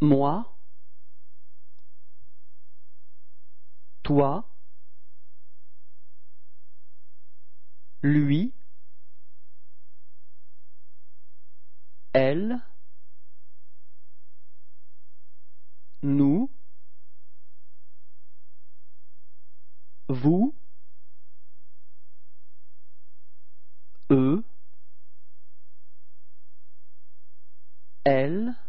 moi, toi, lui, elle, nous, vous, eux, elle,